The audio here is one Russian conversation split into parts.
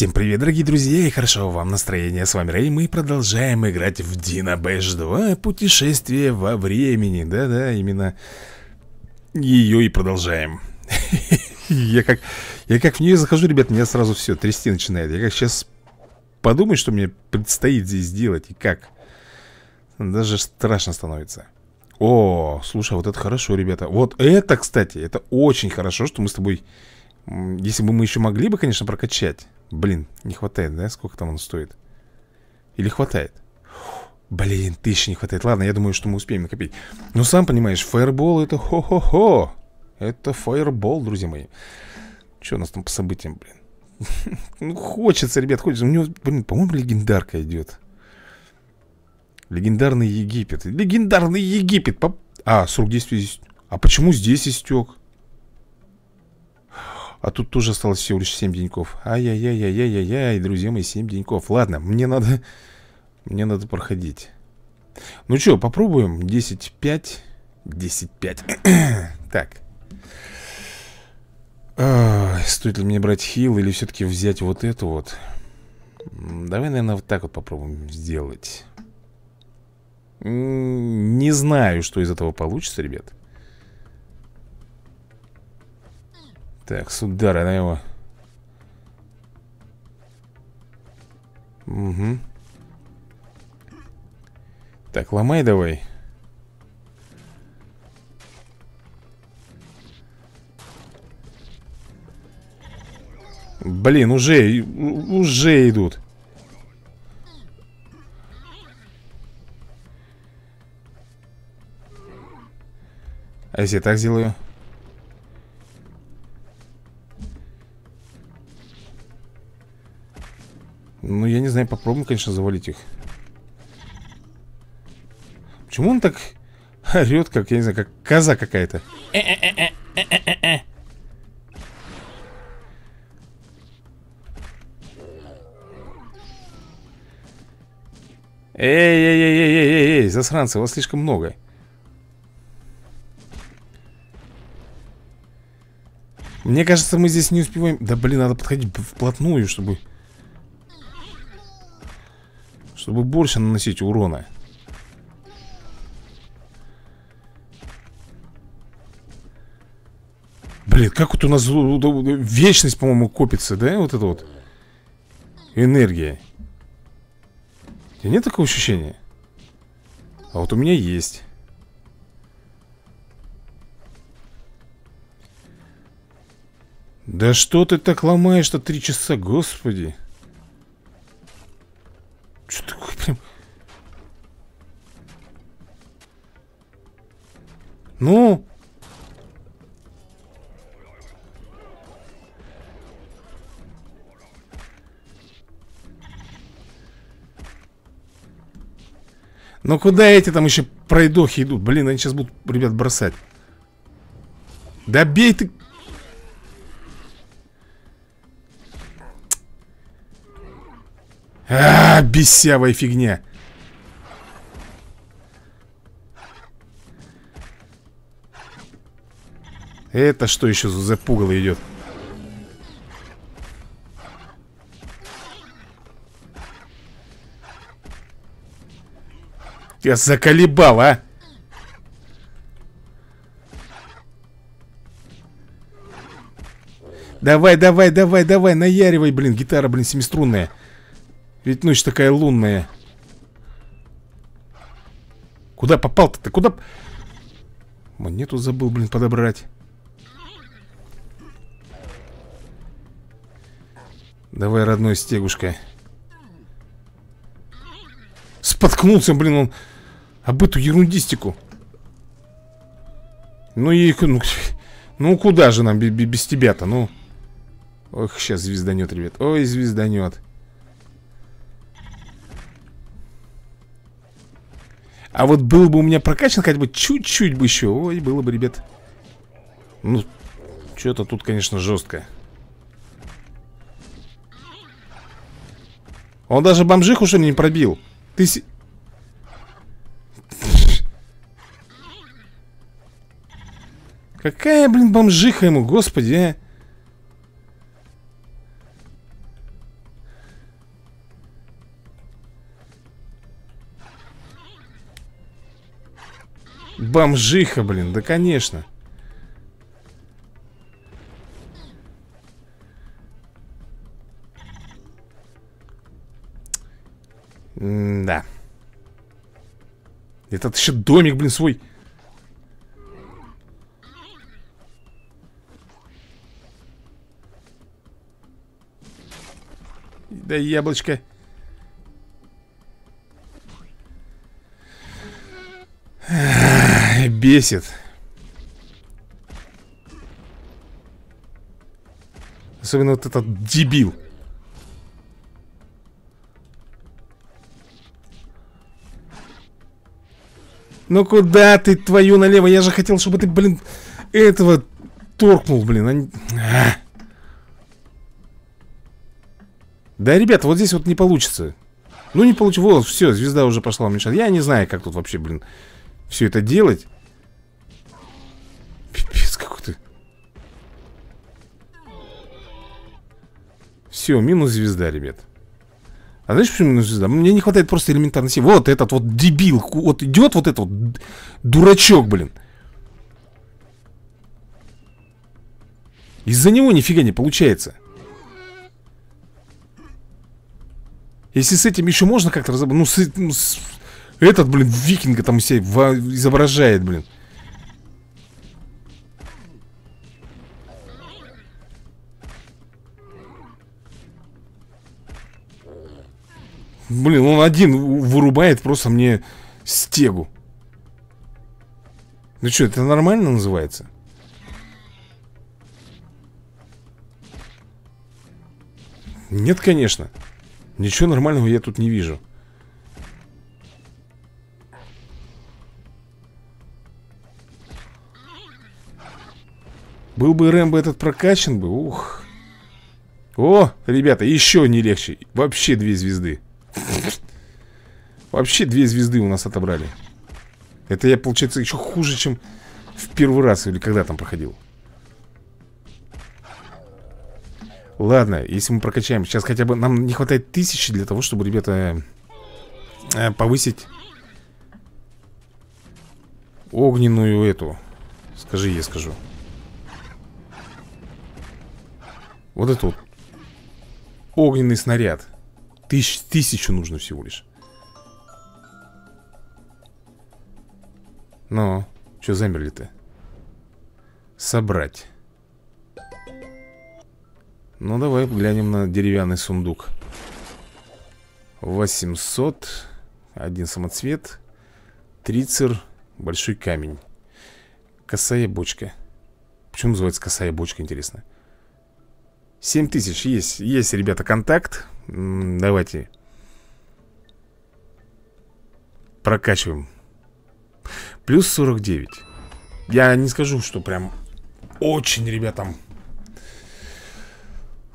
Всем привет, дорогие друзья, и хорошего вам настроения. С вами Рэй, мы продолжаем играть в Dino Bash 2 Путешествие во времени. Да-да, именно ее и продолжаем. Я как в нее захожу, ребят, меня сразу все трясти начинает. Я как сейчас подумаю, что мне предстоит здесь сделать и как. Даже страшно становится. О, слушай, вот это хорошо, ребята. Вот это, кстати, это очень хорошо, что мы с тобой... Если бы мы еще могли бы, конечно, прокачать. Блин, не хватает, да? Сколько там он стоит? Или хватает? Блин, 1000 не хватает. Ладно, я думаю, что мы успеем накопить. Но сам понимаешь, фаербол это хо-хо-хо. Это фаербол, друзья мои. Что у нас там по событиям, блин? Ну, хочется, ребят, хочется. У него, блин, по-моему, легендарка идет. Легендарный Египет. Легендарный Египет. А, срок действия здесь. А почему здесь истек? А тут тоже осталось всего лишь 7 деньков. Ай-яй-яй-яй-яй-яй, друзья мои, 7 деньков. Ладно, мне надо проходить. Ну что, попробуем. 10-5. 10-5. Так. Стоит ли мне брать хил или все-таки взять вот эту вот? Давай, наверное, вот так вот попробуем сделать. Не знаю, что из этого получится, ребят. Так, с удара на его. Угу. Так, ломай давай. Блин, уже идут. А если я так сделаю? Ну, я не знаю, попробуем, конечно, завалить их. Почему он так орет, как, я не знаю, как коза какая-то? Эй, засранцы, вас слишком много. Мне кажется, мы здесь не успеваем. Да, блин, надо подходить вплотную, чтобы больше наносить урона. Блин, как вот у нас вечность, по-моему, копится, да? Вот это вот энергия. У тебя нет такого ощущения? А вот у меня есть. Да что ты так ломаешь-то 3 часа, господи. Что такое прям? Ну? Ну куда эти там еще пройдохи идут? Блин, они сейчас будут, ребят, бросать. Да бей ты! А, бесявая фигня. Это что еще за пугало идет? Я заколебал, а? Давай, давай, давай, давай, наяривай, блин, гитара, блин, 7-струнная. Ведь ночь такая лунная. Куда попал-то? Ты куда? Монету забыл, блин, подобрать. Давай, родной стегушка. Споткнулся, блин, он об эту ерундистику. Ну и... Ну куда же нам без тебя-то, ну? Ох, сейчас звезданет, ребят. Ой, звезданет. А вот был бы у меня прокачан хотя бы чуть-чуть бы еще. Ой, было бы, ребят. Ну, что-то тут, конечно, жестко. Он даже бомжиху что ли не пробил. Ты... Какая, блин, бомжиха ему, господи, а? бомжиха, блин, да конечно. Да. Этот еще домик, блин, свой. Да яблочко. Бесит. Особенно вот этот дебил. Ну куда ты, твою налево? Я же хотел, чтобы ты, блин, этого торкнул, блин. Да, ребята, вот здесь вот не получится. Ну не получится. Вот, все, звезда уже пошла уменьшать. Я не знаю, как тут вообще, блин, все это делать. Пипец какой-то. Все, минус звезда, ребят. А знаешь, почему минус звезда? Мне не хватает просто элементарной силы. Вот этот вот дебил. Вот идет вот этот вот дурачок, блин. Из-за него нифига не получается. Если с этим еще можно как-то разобраться. Ну, этот, блин, викинга там себя изображает, блин. Блин, он один вырубает просто мне стегу. Ну что, это нормально называется? Нет, конечно. Ничего нормального я тут не вижу. Был бы Рэмбо этот прокачан бы, ух. О, ребята, еще не легче. Вообще две звезды. Вообще две звезды у нас отобрали. Это я, получается, еще хуже, чем в первый раз. Или когда там проходил. Ладно, если мы прокачаем. Сейчас хотя бы нам не хватает 1000 для того, чтобы, ребята, повысить огненную эту. Скажи, я скажу. Вот это вот огненный снаряд. 1000 нужно всего лишь. Но, что замерли-то? Собрать. Ну, давай глянем на деревянный сундук. 800. Один самоцвет. Трицер. Большой камень. Косая бочка. Почему называется косая бочка, интересно? 7000 есть. Есть, ребята, контакт. Давайте прокачиваем. Плюс 49. Я не скажу, что прям очень, ребятам,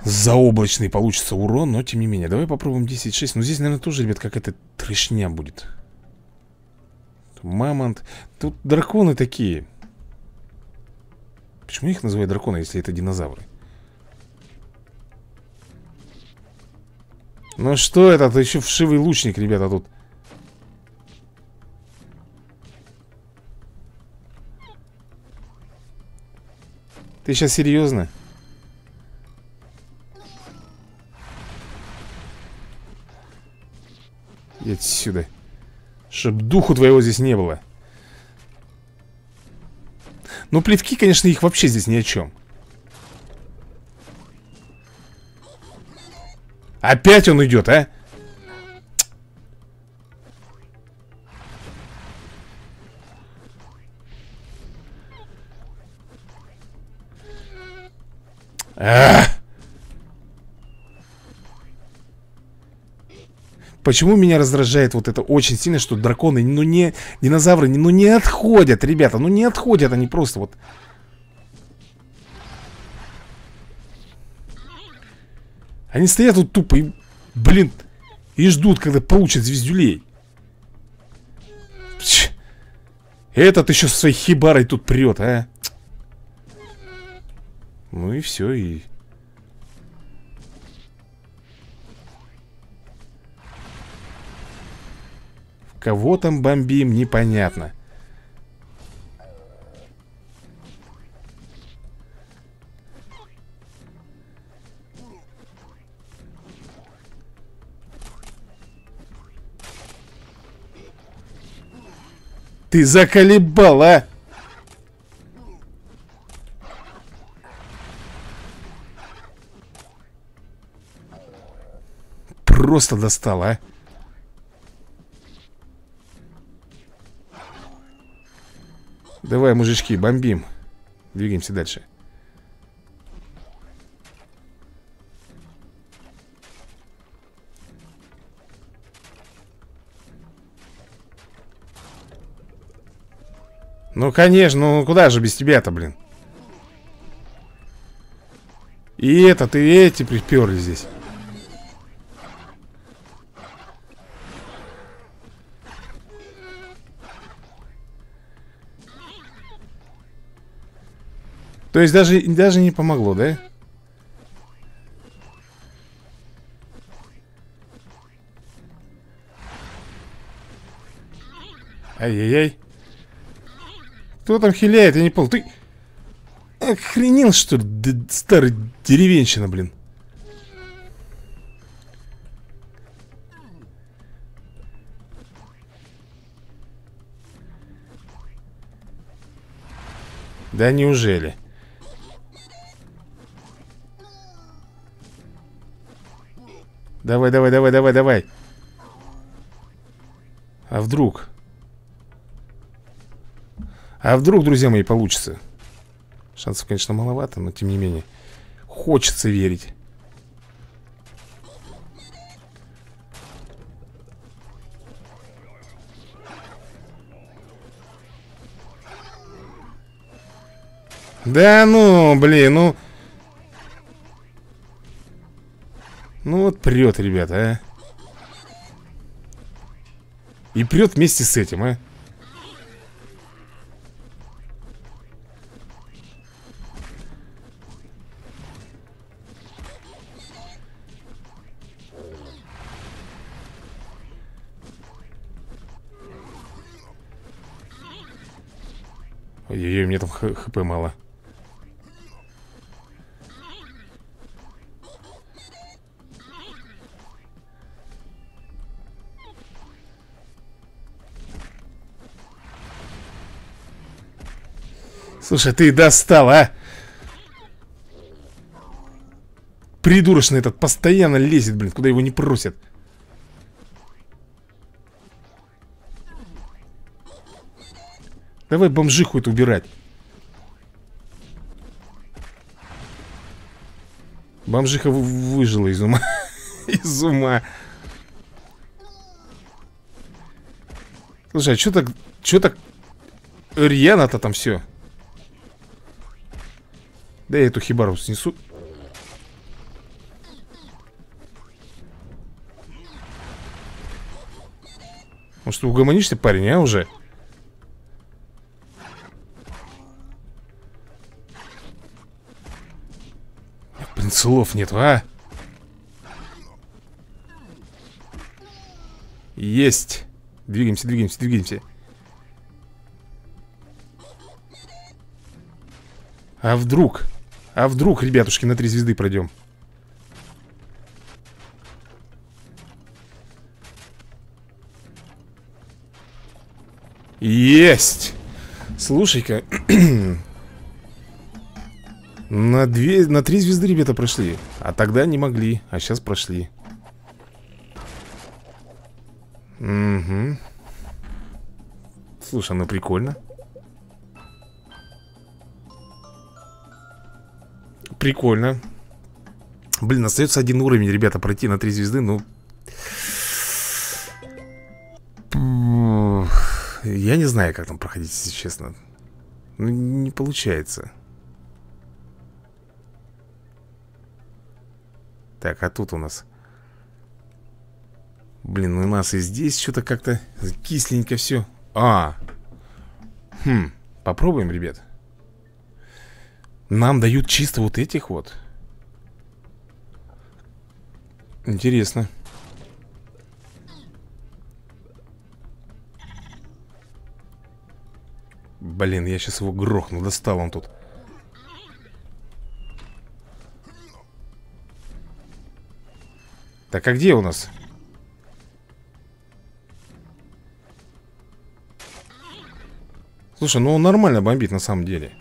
заоблачный получится урон, но тем не менее. Давай попробуем 10-6. Ну здесь, наверное, тоже, ребят, какая-то трешня будет. Мамонт. Тут драконы такие. Почему их называют драконы, если это динозавры? Ну что это? Это еще вшивый лучник, ребята, тут. Ты сейчас серьезно? Иди отсюда. Чтоб духу твоего здесь не было. Ну, плевки, конечно, их вообще здесь ни о чем. Опять он идет, а? Почему меня раздражает вот это очень сильно, что драконы, ну не, динозавры, ну не отходят, ребята, ну не отходят, они просто вот. Они стоят вот тупо и, блин, и ждут, когда получат звездюлей. Этот еще со своей хибарой тут прет, а. Ну и все, и... Кого там бомбим, непонятно. Ты заколебал, а? Просто достал, а? Давай, мужички, бомбим. Двигаемся дальше. Ну, конечно, ну куда же без тебя-то, блин? И этот, и эти приперли здесь. То есть даже не помогло, да? Ай-яй-яй. Кто там хиляет? Я не понял. Ты охренел, что ли, старый деревенщина, блин? Да неужели? Давай, давай, давай, давай, давай. А вдруг? А вдруг, друзья мои, получится? Шансов, конечно, маловато, но тем не менее. Хочется верить. Да ну, блин, ну. Ну вот прет, ребята, а. И прет вместе с этим, а. Ой-ой-ой, мне там хп мало. Слушай, ты достал, а? Придурочный этот постоянно лезет, блин, куда его не просят. Давай бомжиху эту убирать. Бомжиха выжила из ума. Из ума. Слушай, а чё так рьяно-то там все? Да я эту хибару снесу. Ну что, угомонишься, парень, а, уже? Блин, слов нет, а? Есть. Двигаемся, двигаемся, двигаемся. А вдруг? А вдруг, ребятушки, на 3 звезды пройдем? Есть! Слушай-ка. На 3 звезды, ребята, прошли. А тогда не могли, а сейчас прошли. Угу. Слушай, ну прикольно. Прикольно. Блин, остается 1 уровень, ребята, пройти на 3 звезды, ну... Я не знаю, как там проходить, если честно. Ну, не получается. Так, а тут у нас... Блин, у нас и здесь что-то как-то кисленько все. А! Хм, попробуем, ребят. Нам дают чисто вот этих вот. Интересно. Блин, я сейчас его грохну. Достал он тут. Так, а где у нас? Слушай, ну он нормально бомбит на самом деле.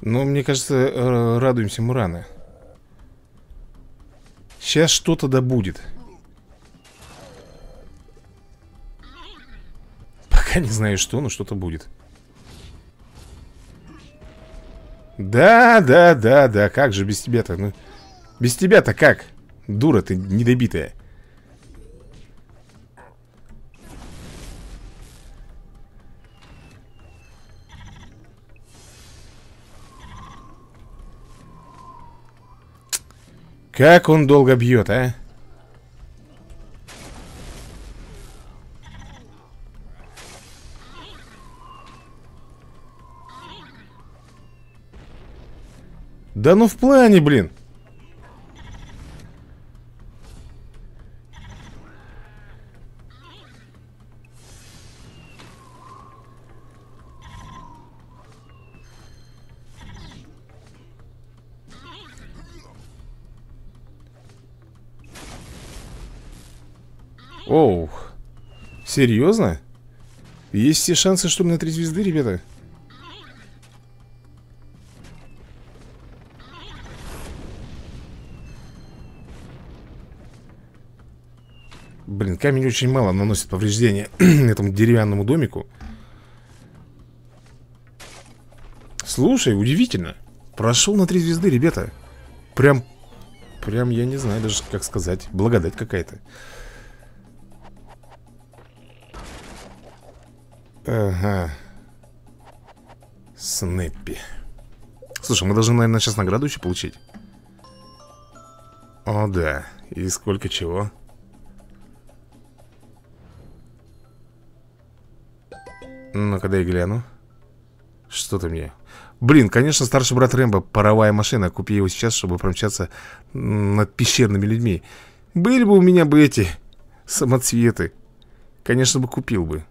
Ну, мне кажется, радуемся мы рано. Сейчас что-то да будет. Пока не знаю что, но что-то будет. Да, как же без тебя-то? Ну, без тебя-то как? Дура ты недобитая. Как он долго бьет, а? Да ну в плане, блин. Оу, серьезно? Есть все шансы, что на 3 звезды, ребята? Блин, камень очень мало наносит повреждения этому деревянному домику. Слушай, удивительно. Прошел на 3 звезды, ребята. Прям я не знаю даже, как сказать. Благодать какая-то. Ага. Снаппи. Слушай, мы должны, наверное, сейчас награду еще получить. О, да. И сколько чего? Ну-ка, дай гляну. Что ты мне? Блин, конечно, старший брат Рэмбо, паровая машина. Купи его сейчас, чтобы промчаться над пещерными людьми. Были бы у меня бы эти самоцветы, конечно бы купил бы.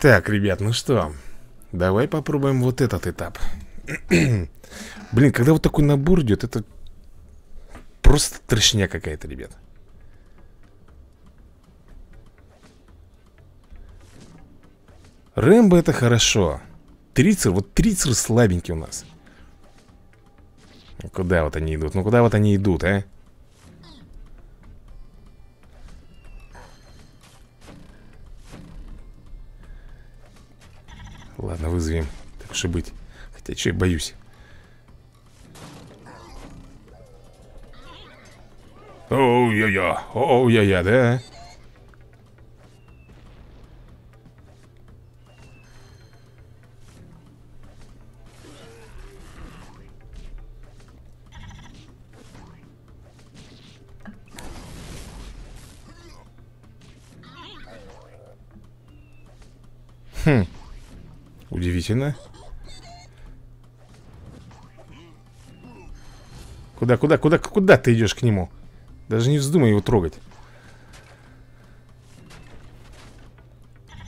Так, ребят, ну что, давай попробуем вот этот этап. Блин, когда вот такой набор идет, это просто трешня какая-то, ребят. Рэмбо это хорошо. Трицер, вот трицер слабенький у нас. Куда вот они идут? Ну куда вот они идут, а? Ладно, вызовем. Так уж и быть. Хотя, че я боюсь. Оу-я-я, да? Хм. Удивительно. Куда ты идешь к нему? Даже не вздумай его трогать.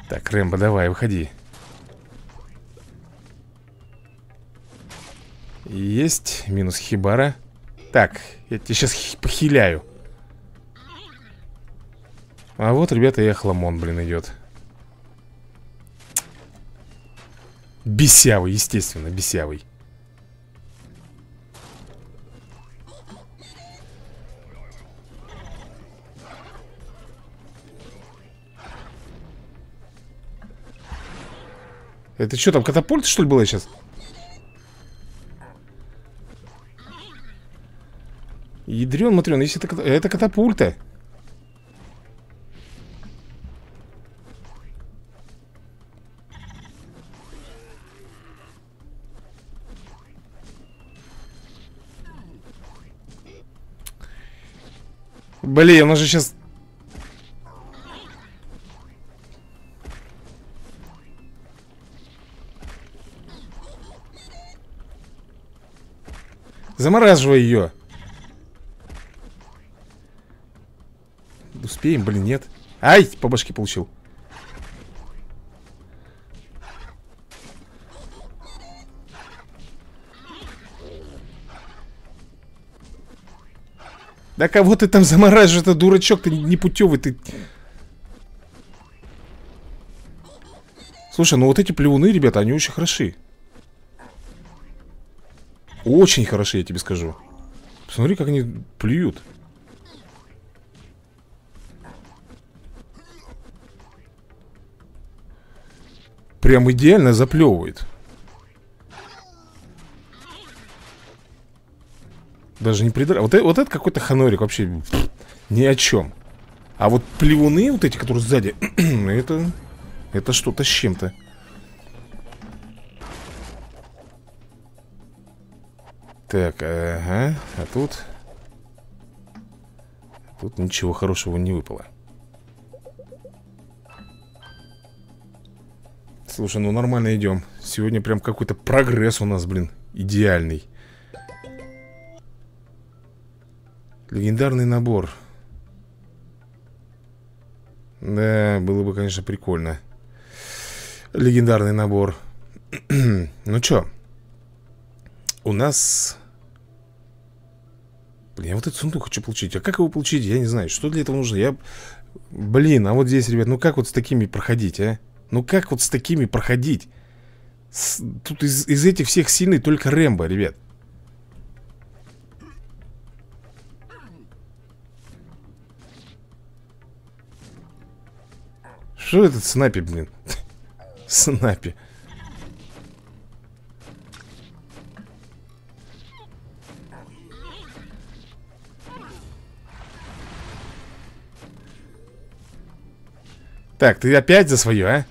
Так, Рэмбо, давай, выходи. Есть, минус Хибара. Так, я тебя сейчас похиляю. А вот, ребята, и Ахламон, блин, идет. Бесявый, естественно, бесявый. Это что, там катапульта, что ли, была сейчас? Ядрен-матрен, если это катапульта. Блин, он же сейчас... Замораживай ее. Успеем, блин, нет. Ай, по башке получил. Да кого ты там замораживаешь, это дурачок, ты непутевый, ты... Слушай, ну вот эти плевуны, ребята, они очень хороши. Очень хороши, я тебе скажу. Посмотри, как они плюют. Прям идеально заплевывает. Даже не придра... вот это какой-то ханорик вообще ни о чем. А вот плевуны, вот эти, которые сзади, это... Это что-то с чем-то. Так, ага. А тут? Тут ничего хорошего не выпало. Слушай, ну нормально идем. Сегодня прям какой-то прогресс у нас, блин, идеальный. Легендарный набор. Да, было бы, конечно, прикольно. Легендарный набор. Ну чё? У нас... Блин, я вот этот сундук хочу получить. А как его получить? Я не знаю. Что для этого нужно? Я... Блин, а вот здесь, ребят, ну как вот с такими проходить, а? Ну как вот с такими проходить? Тут из этих всех сильный только Рэмбо, ребят. Что этот Снаппи, блин? Снаппи. Так, ты опять за свое, а?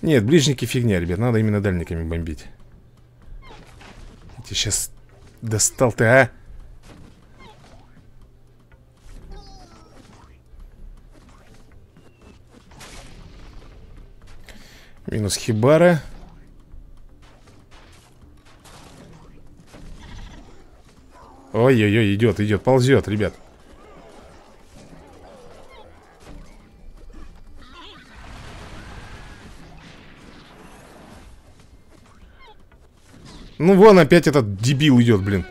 Нет, ближники фигня, ребят. Надо именно дальниками бомбить. Я тебя сейчас достал ты, а? Минус Хибара. Ой-ой-ой, идет, идет, ползет, ребят. Ну вон опять этот дебил идет, блин.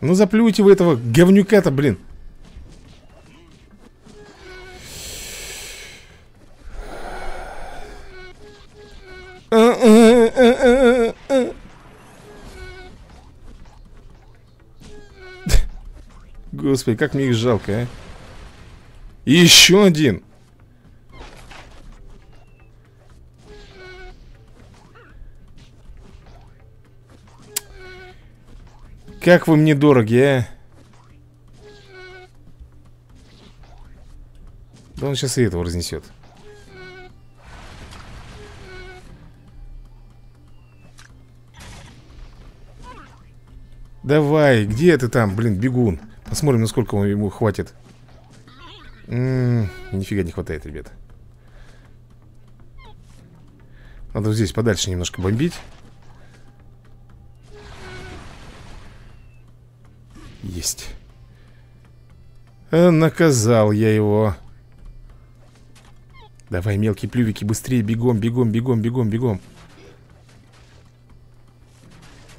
Ну заплюйте вы этого говнюка-то, блин. Господи, как мне их жалко, а. Еще один. Как вы мне дороги, а? Да он сейчас и этого разнесет. Давай, где ты там, блин, бегун? Посмотрим, насколько ему хватит. Нифига не хватает, ребят. Надо вот здесь подальше немножко бомбить. Есть. Наказал я его. Давай, мелкие плювики, быстрее, бегом, бегом, бегом, бегом, бегом.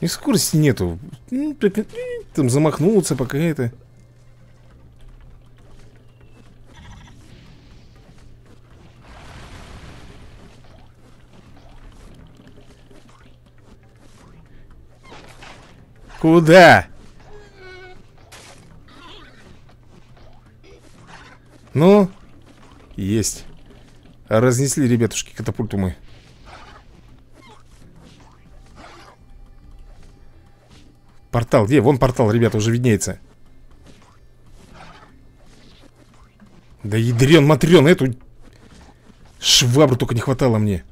И скорости нету. Там замахнулся пока это. Куда? Ну, есть. Разнесли, ребятушки, катапульту мы. Портал, где? Вон портал, ребята, уже виднеется. Да ядрен-матрен, эту швабру только не хватало мне.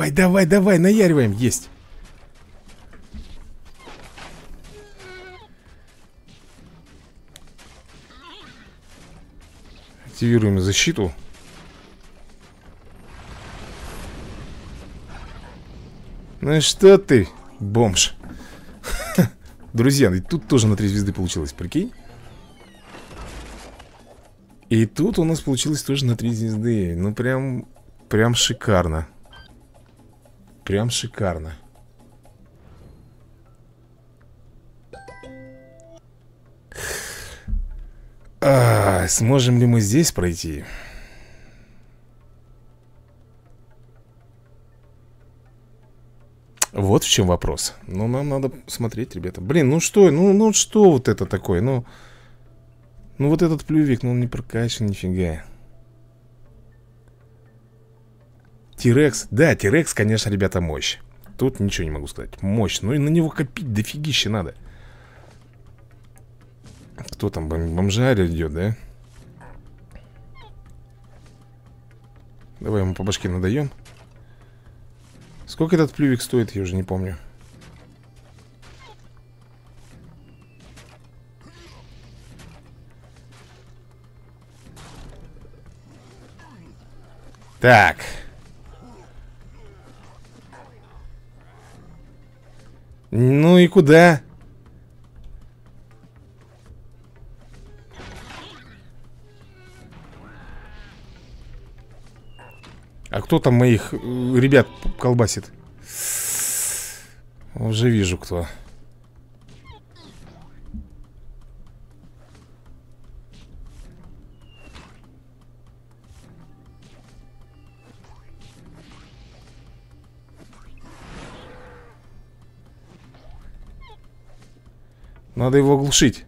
Давай, давай, давай, наяриваем, есть. Активируем защиту. Ну что ты, бомж. Друзья, и тут тоже на 3 звезды получилось, прикинь. И тут у нас получилось тоже на 3 звезды. Ну прям, прям шикарно. Прям шикарно. А, сможем ли мы здесь пройти? Вот в чем вопрос. Но нам надо смотреть, ребята. Блин, ну что вот это такое? Ну вот этот плювик, ну он не прокачан, нифига. Т-Рекс, да, Т-Рекс, конечно, ребята, мощь. Тут ничего не могу сказать. Мощь, ну и на него копить дофигище надо. Кто там, бомжарь идет, да? Давай ему по башке надаем. Сколько этот плювик стоит, я уже не помню. Так. Ну и куда? А кто там моих ребят колбасит? Уже вижу, кто. Надо его оглушить.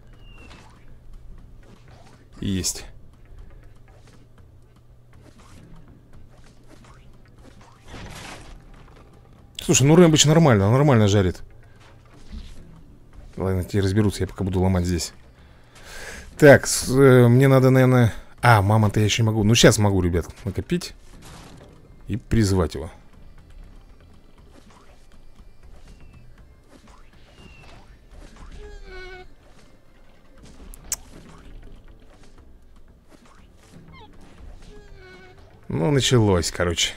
Есть. Слушай, ну Рэмбоч нормально, он нормально жарит. Ладно, те разберутся, я пока буду ломать здесь. Так, мне надо, наверное... А, мама-то я еще не могу. Ну, сейчас могу, ребят, накопить и призвать его. Ну, началось, короче.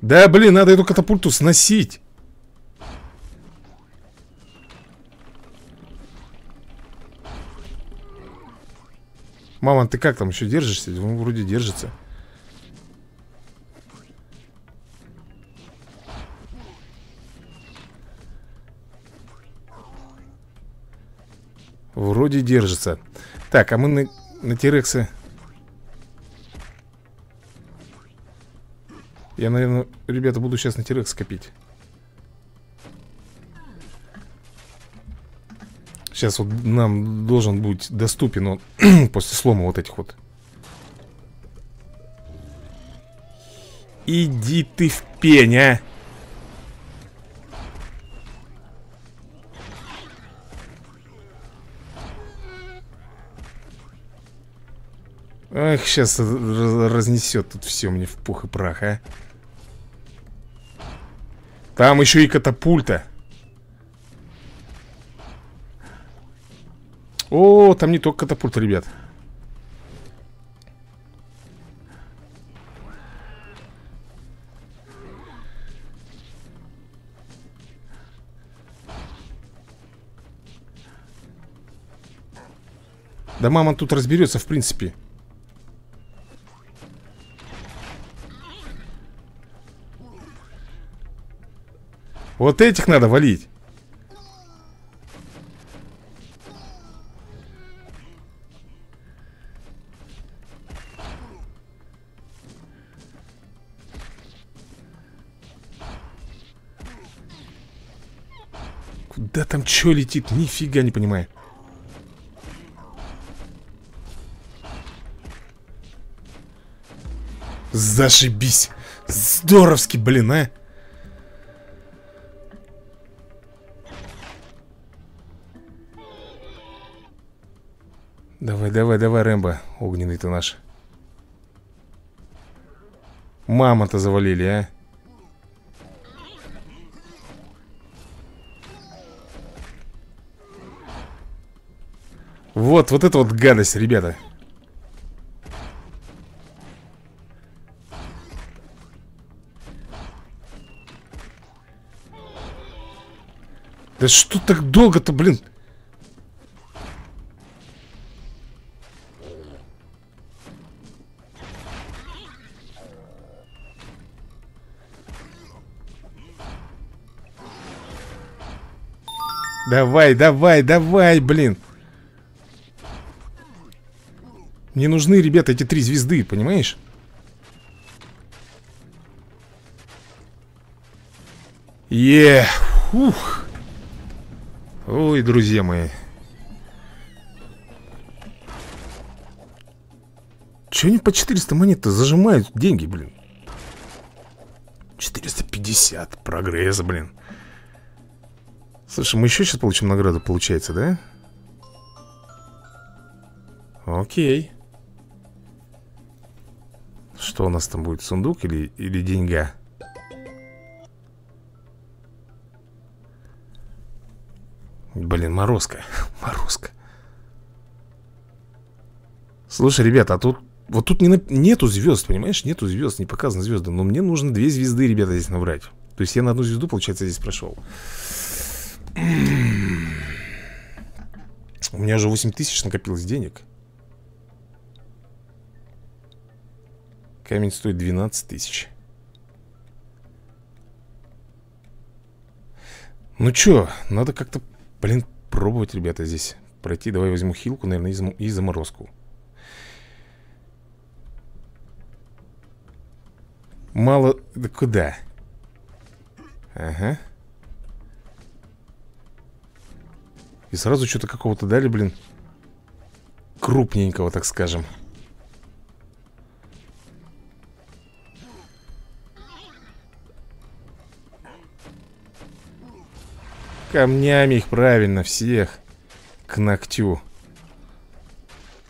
Да, блин, надо эту катапульту сносить. Мама, ты как там еще держишься? Он вроде держится. Вроде держится. Так, а мы на Т-Рекса. Я, наверное, ребята, буду сейчас на Т-Рекс копить. Сейчас вот нам должен быть доступен он после слома вот этих вот. Иди ты в пень, а! Эх, сейчас разнесет тут все мне в пух и прах, а. Там еще и катапульта. О, там не только катапульта, ребят. Да мама тут разберется, в принципе. Вот этих надо валить. Куда там чё летит? Нифига не понимаю. Зашибись. Здоровски, блин, а. Давай, давай, давай, Рэмбо. Огненный ты наш. Мама-то завалили, а. Вот, вот это вот гадость, ребята. Да что так долго-то, блин? Давай, давай, давай, блин. Мне нужны, ребята, эти 3 звезды, понимаешь? Еее, ух. Ой, друзья мои. Че они по 400 монет-то зажимают деньги, блин? 450 прогресса, блин. Слушай, мы еще сейчас получим награду, получается, да? Окей. Что у нас там будет, сундук или деньга? Блин, морозка. Морозка. Слушай, ребята, а тут... Вот тут нету звезд, понимаешь? Нету звезд, не показаны звезды. Но мне нужно 2 звезды, ребята, здесь набрать. То есть я на 1 звезду, получается, здесь прошел. У меня уже 8000 накопилось денег. Камень стоит 12000. Ну чё, надо как-то, блин, пробовать, ребята, здесь пройти. Давай возьму хилку, наверное, и заморозку. Мало... Да куда? Ага. И сразу что-то какого-то дали, блин. Крупненького, так скажем. Камнями их правильно всех к ногтю,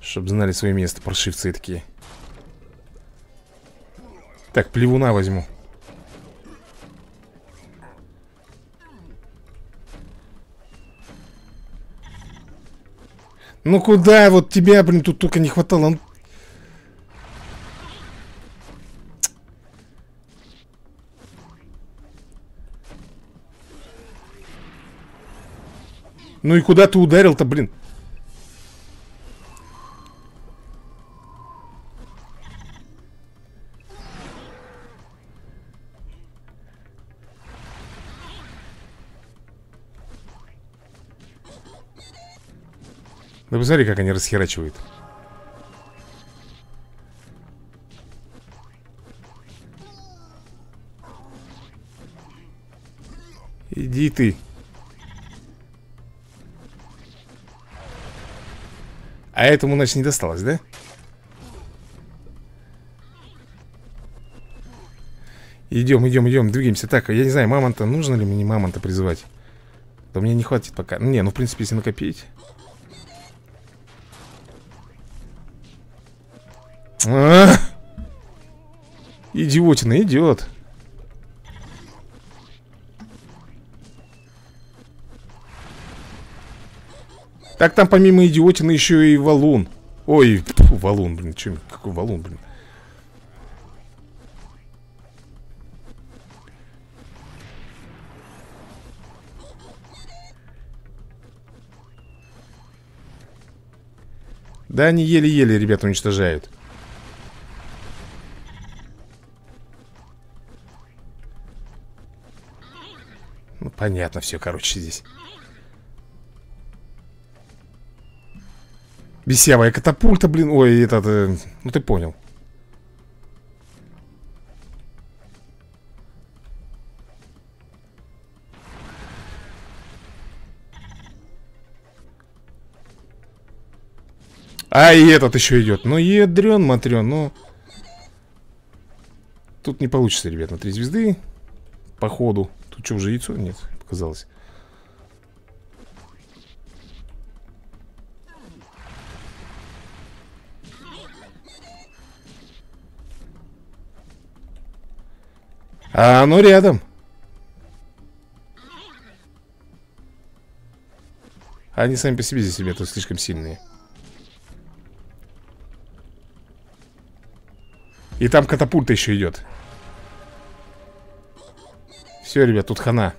чтоб знали свое место паршивцы такие. Так, плевуна возьму. Ну куда вот тебя, блин, тут только не хватало. Он... Ну и куда ты ударил-то, блин? Да посмотри, как они расхерачивают. Иди ты. А этому, значит, не досталось, да? Идем, идем, идем, двигаемся. Так, я не знаю, мамонта, нужно ли мне мамонта призывать? Да мне не хватит пока. Не, ну, в принципе, если накопить. А-а-а! Идиотина, идиот. Так там помимо идиотины еще и валун. Ой, фу, валун, блин, че, какой валун, блин. Да они еле-еле, ребята, уничтожают. Ну, понятно все, короче, здесь. Бесявая катапульта, блин. Ой, этот... ну, ты понял. А, и этот еще идет. Ну, ядрен, матрен, ну... Тут не получится, ребят, на 3 звезды. Походу. Тут что, уже яйцо? Нет, показалось. А оно рядом. Они сами по себе здесь, ребята, слишком сильные. И там катапульта еще идет. Все, ребят, тут хана.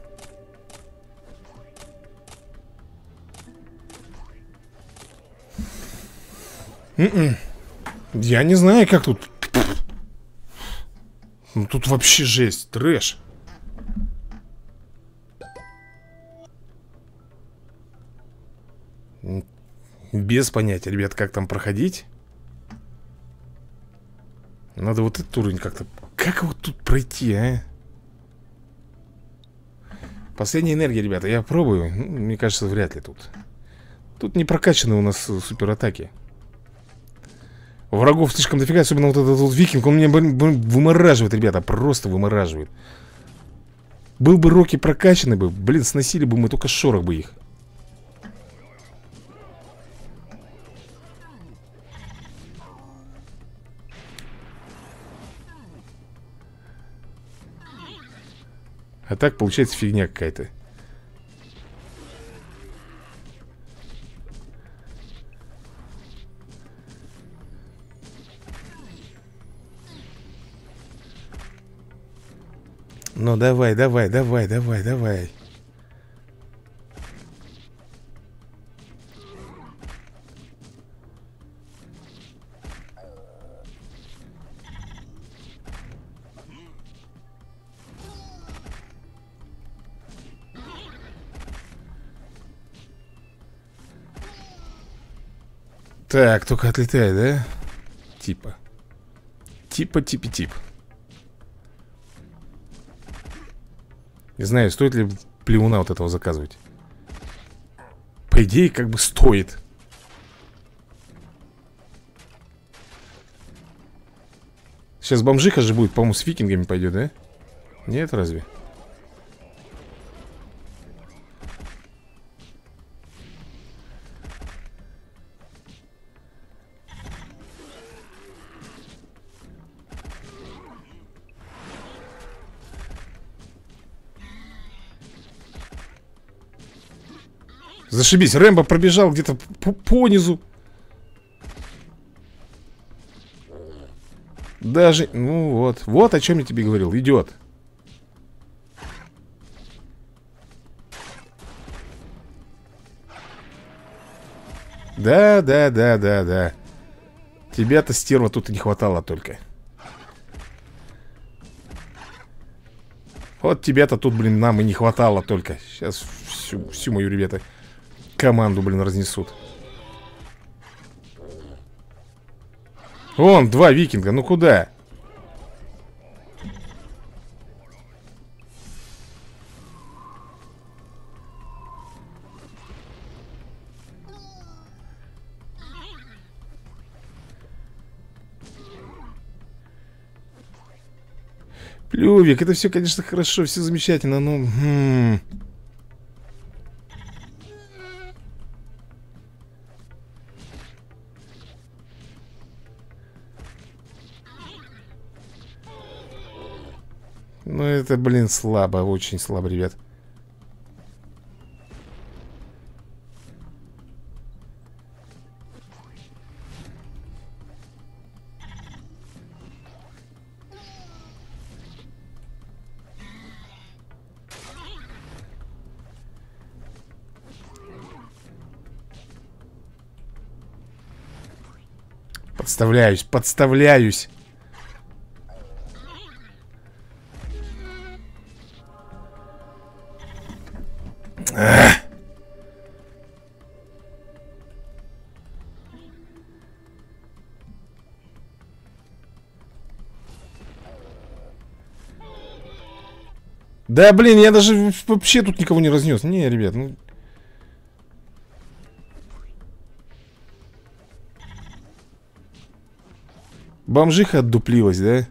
Я не знаю, как тут. Ну тут вообще жесть, трэш. Без понятия, ребят, как там проходить. Надо вот этот уровень как-то... Как вот тут пройти, а? Последняя энергия, ребята, я пробую. Мне кажется, вряд ли тут. Тут не прокачаны у нас суператаки. Врагов слишком дофига, особенно вот этот вот викинг. Он меня вымораживает, ребята, просто вымораживает. Был бы Рокки прокачаны бы, блин, сносили бы мы только шорох бы их. А так получается фигня какая-то. Ну давай, давай, давай, давай, давай. Так, только отлетай, да? Типа. Типа. Не знаю, стоит ли плевуна вот этого заказывать. По идее, как бы стоит. Сейчас бомжиха же будет, по-моему, с викингами пойдет, да? Нет, разве? Зашибись, Рэмбо пробежал где-то понизу. Даже, ну вот, вот о чем я тебе говорил, идет. Да. Тебя-то, стерва, тут и не хватало только. Вот тебя-то тут, блин, нам и не хватало только. Сейчас всю мою, ребята... Команду, блин, разнесут. Вон, два викинга, ну куда? Плювик, это все, конечно, хорошо, все замечательно, но... Ну это, блин, слабо, очень слабо, ребят. Подставляюсь. Да, блин, я даже вообще тут никого не разнес. Не, ребят, ну... Бомжиха отдуплилась, да?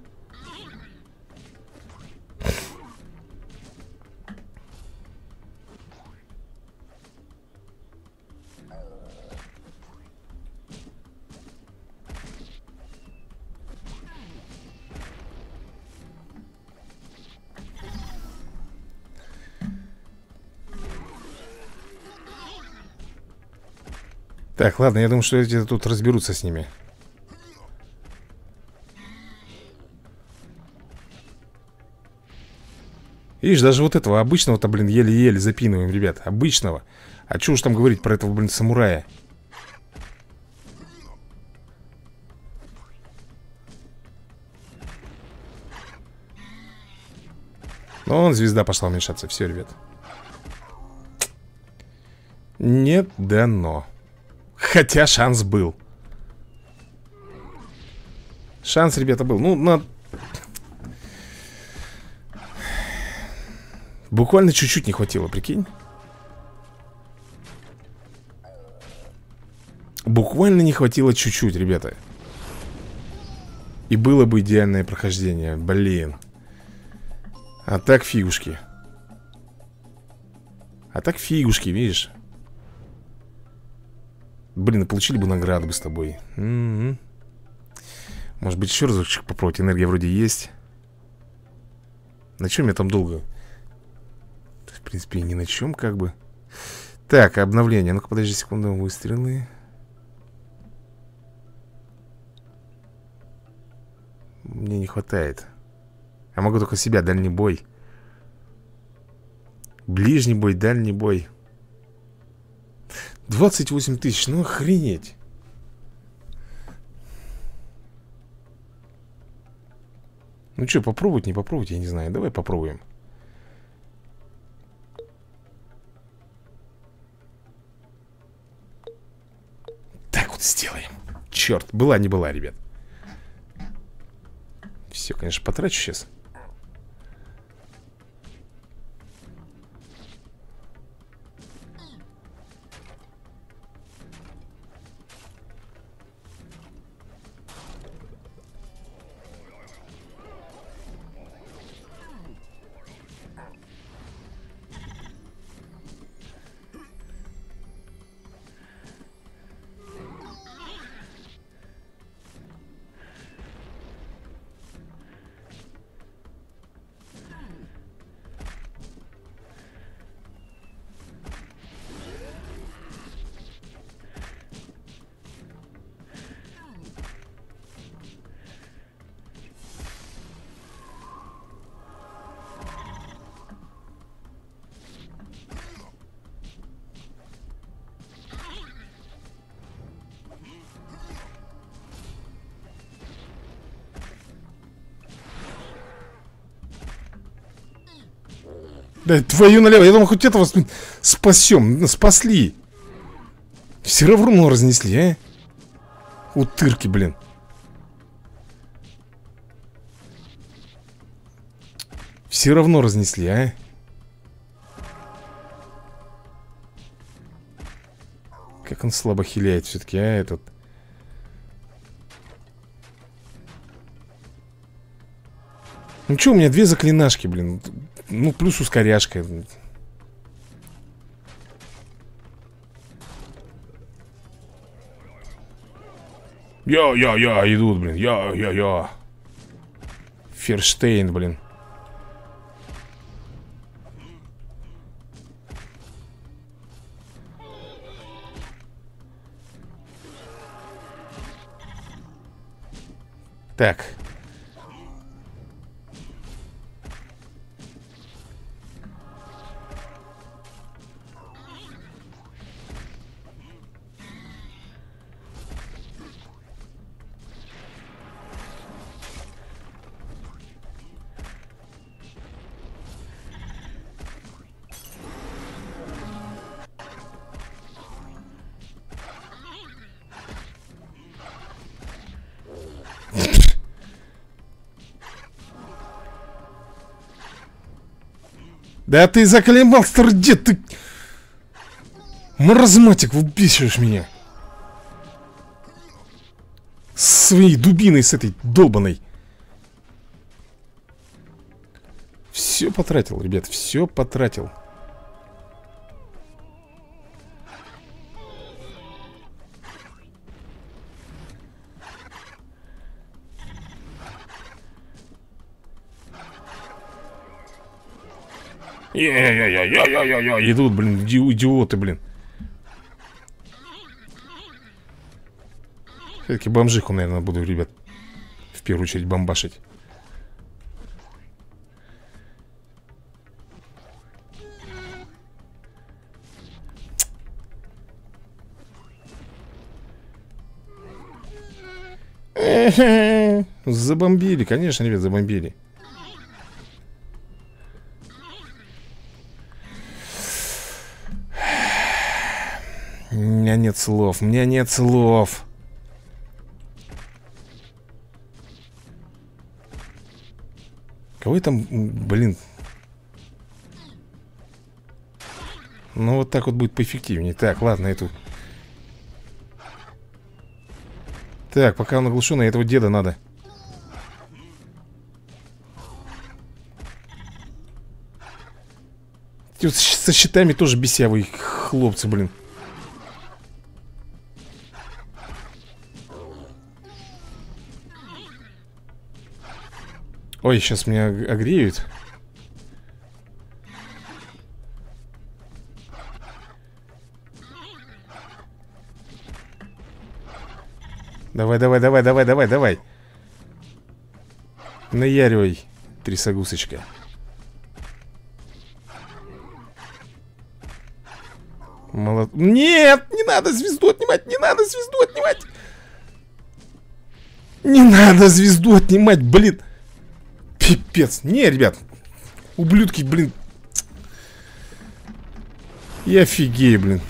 Так, ладно, я думаю, что эти тут разберутся с ними. Видишь, даже вот этого обычного-то, блин, еле-еле запинываем, ребят. Обычного. А чё уж там говорить про этого, блин, самурая. Но он, звезда пошла уменьшаться. Все, ребят. Не дано. Хотя шанс был. Шанс, ребята, был. Ну, на... Буквально чуть-чуть не хватило, прикинь. Буквально не хватило чуть-чуть, ребята. И было бы идеальное прохождение. Блин. А так фигушки. А так фигушки, видишь. Блин, получили бы награду бы с тобой. Может быть, еще разочек попробовать. Энергия вроде есть. На чем я там долго? В принципе, ни на чем, как бы. Так, обновление. Ну-ка, подожди секунду, выстрелы. Мне не хватает. Я могу только себя, дальний бой. Ближний бой, дальний бой. 28 тысяч, ну охренеть. Ну что, попробовать, не попробовать, я не знаю. Давай попробуем. Так вот сделаем. Черт, была не была, ребят. Все, конечно, потрачу сейчас. Да, твою налево, я думал, хоть этого спасем. Спасли. Все равно разнесли, а? Утырки, блин. Все равно разнесли, а? Как он слабо хиляет все-таки, а, этот. Ну что, у меня две заклинашки, блин. Ну, плюс ускоряшка. Я идут, блин. Я. Ферштейн, блин. Так. Да ты заклемал, стародед, ты... Маразматик, выбесишь меня. С своей дубиной, с этой долбаной. Все потратил, ребят, все потратил. Идут, блин, идиоты, блин. Все-таки бомжиху, наверное, буду, ребят, в первую очередь бомбашить. Забомбили, конечно, ребят, забомбили. У меня нет слов, у меня нет слов. Кого я там, блин? Ну вот так вот будет поэффективнее. Так, ладно, эту. Так, пока он оглушенный, этого деда надо. Со щитами тоже бесявые хлопцы, блин. Ой, сейчас меня огреют. Давай, давай, давай, давай, давай, давай. Наяривай, трясогусочка. Молод... Нет, не надо звезду отнимать, не надо звезду отнимать. Не надо звезду отнимать, блин. Пипец, не, ребят. Ублюдки, блин. Я офигею, блин.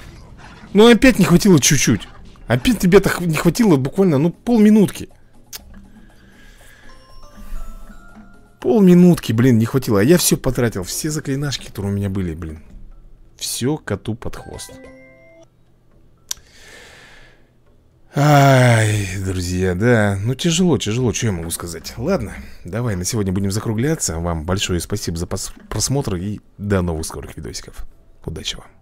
Ну опять не хватило чуть-чуть. Опять тебе так не хватило буквально, ну, полминутки. Полминутки, блин, не хватило. А я все потратил, все заклинашки, которые у меня были, блин. Все коту под хвост. Ай, друзья, да. Ну, тяжело, тяжело, что я могу сказать. Ладно, давай на сегодня будем закругляться. Вам большое спасибо за просмотр. И до новых скорых видосиков. Удачи вам.